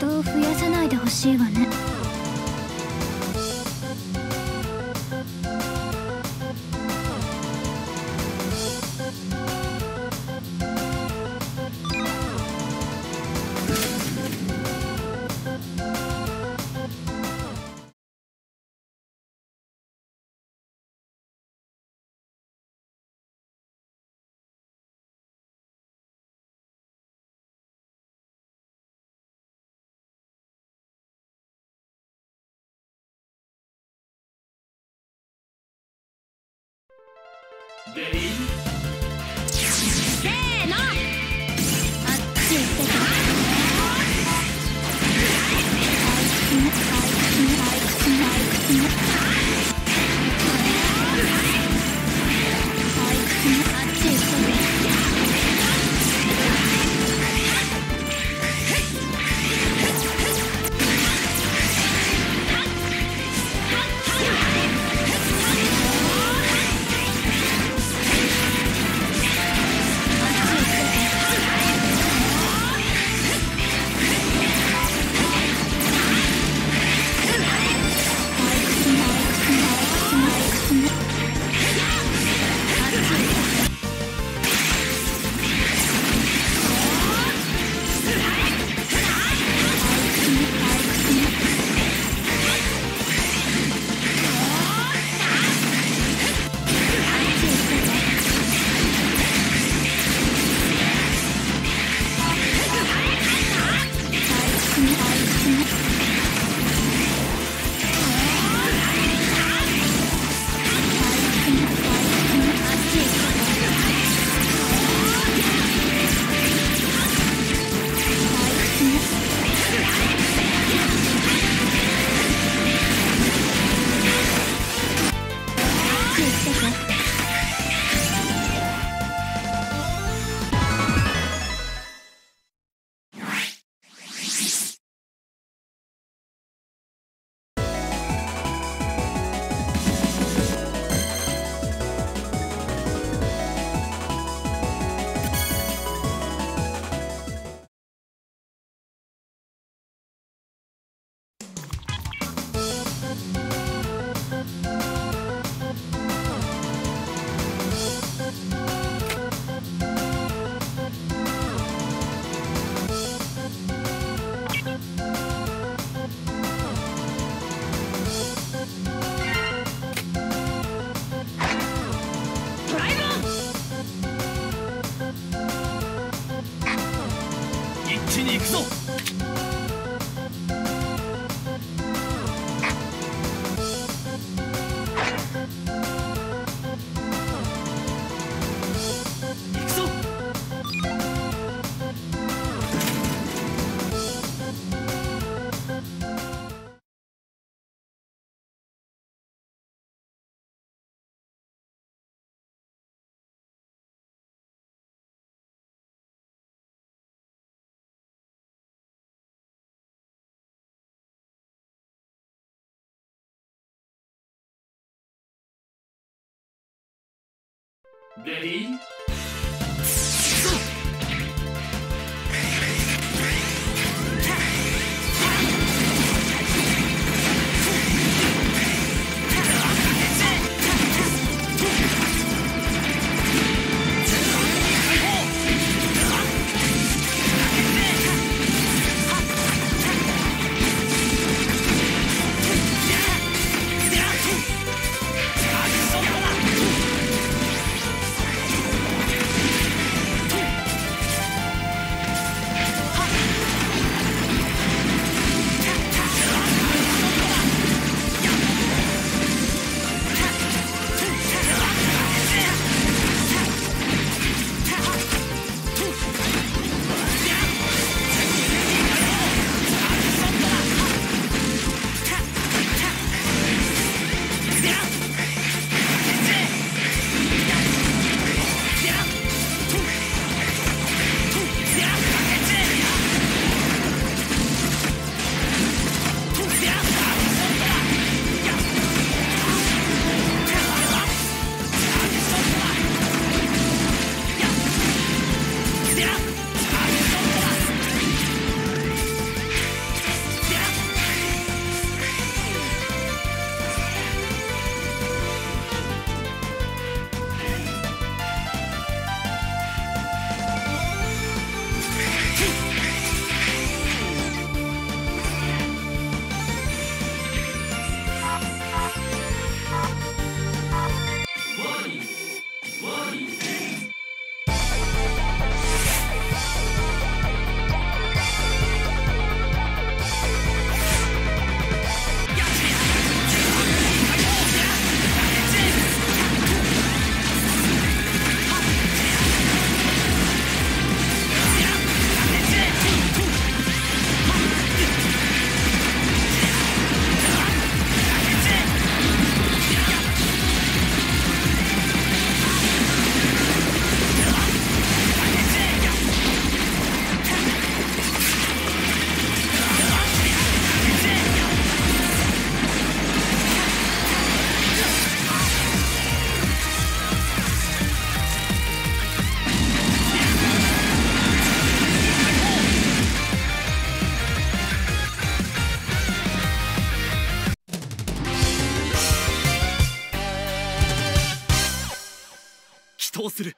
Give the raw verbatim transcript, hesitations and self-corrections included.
的を増やさないでほしいわね。せーの、あっち行ってた。Ready? 死闘する。